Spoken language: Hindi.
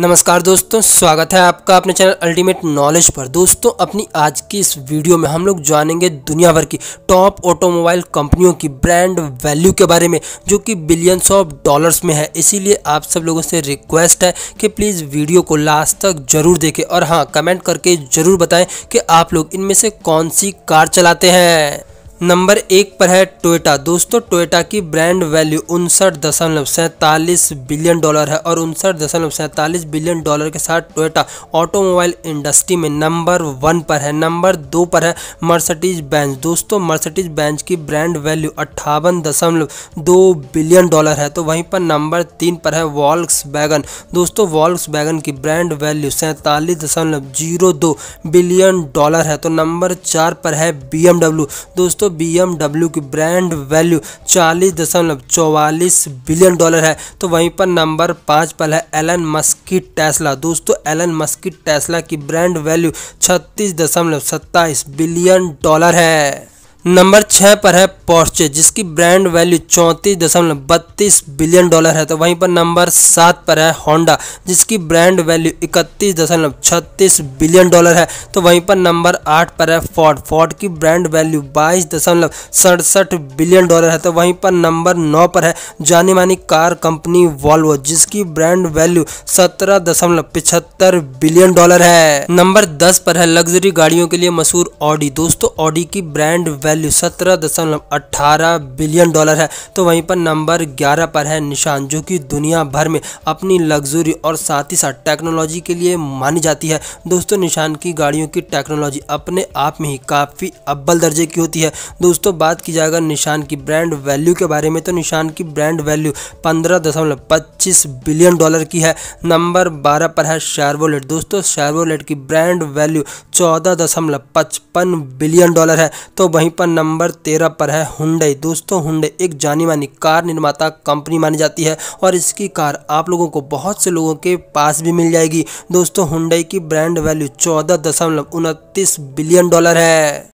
नमस्कार दोस्तों, स्वागत है आपका अपने चैनल अल्टीमेट नॉलेज पर। दोस्तों, अपनी आज की इस वीडियो में हम लोग जानेंगे दुनिया भर की टॉप ऑटोमोबाइल कंपनियों की ब्रांड वैल्यू के बारे में, जो कि बिलियंस ऑफ डॉलर्स में है। इसीलिए आप सब लोगों से रिक्वेस्ट है कि प्लीज़ वीडियो को लास्ट तक जरूर देखें और हाँ, कमेंट करके ज़रूर बताएं कि आप लोग इनमें से कौन सी कार चलाते हैं। नंबर एक पर है टोयोटा। दोस्तों, टोयोटा की ब्रांड वैल्यू 59.47 बिलियन डॉलर है और 59.47 बिलियन डॉलर के साथ टोयोटा ऑटोमोबाइल इंडस्ट्री में नंबर वन पर है। नंबर दो पर है मर्सिडीज बेंज। दोस्तों, मर्सिडीज बेंज की ब्रांड वैल्यू 58.2 बिलियन डॉलर है। तो वहीं पर नंबर तीन पर है वॉल्क्सवैगन। दोस्तों, वॉल्क्सवैगन की ब्रांड वैल्यू 47.02 बिलियन डॉलर है। तो नंबर चार पर है BMW। दोस्तों, BMW की ब्रांड वैल्यू 40.44 बिलियन डॉलर है। तो वहीं पर नंबर पाँच पर है एलन मस्क की टेस्ला। दोस्तों, एलन मस्क की टेस्ला की ब्रांड वैल्यू 36.27 बिलियन डॉलर है। नंबर छः पर है पोर्चे, जिसकी ब्रांड वैल्यू 34.32 बिलियन डॉलर है। तो वहीं पर नंबर सात पर है होंडा, जिसकी ब्रांड वैल्यू 31.36 बिलियन डॉलर है। तो वहीं पर नंबर आठ पर है फोर्ड। फोर्ड की ब्रांड वैल्यू 22.67 बिलियन डॉलर है। तो वहीं पर नंबर नौ पर है जानी मानी कार कंपनी वॉल्वो, जिसकी ब्रांड वैल्यू 17.75 बिलियन डॉलर है। नंबर दस पर है लग्जरी गाड़ियों के लिए मशहूर ऑडी। दोस्तों, ऑडी की ब्रांड वैल्यू 17.18 बिलियन डॉलर है। तो वहीं पर नंबर 11 पर है निशान, जो कि दुनिया भर में अपनी लग्जरी और साथ ही साथ टेक्नोलॉजी के लिए मानी जाती है। दोस्तों, निशान की गाड़ियों की टेक्नोलॉजी अपने आप में ही काफ़ी अव्वल दर्जे की होती है। दोस्तों, बात की जाएगा निशान की ब्रांड वैल्यू के बारे में, तो निशान की ब्रांड वैल्यू 15.25 बिलियन डॉलर की है। नंबर 12 पर है शेवरलेट। दोस्तों, शेवरलेट की ब्रांड वैल्यू 14.55 बिलियन डॉलर है। तो वहीं पर नंबर 13 पर है हुंडई। दोस्तों, हुंडई एक जानी मानी कार निर्माता कंपनी मानी जाती है और इसकी कार आप लोगों को बहुत से लोगों के पास भी मिल जाएगी। दोस्तों, हुंडई की ब्रांड वैल्यू 14.29 बिलियन डॉलर है।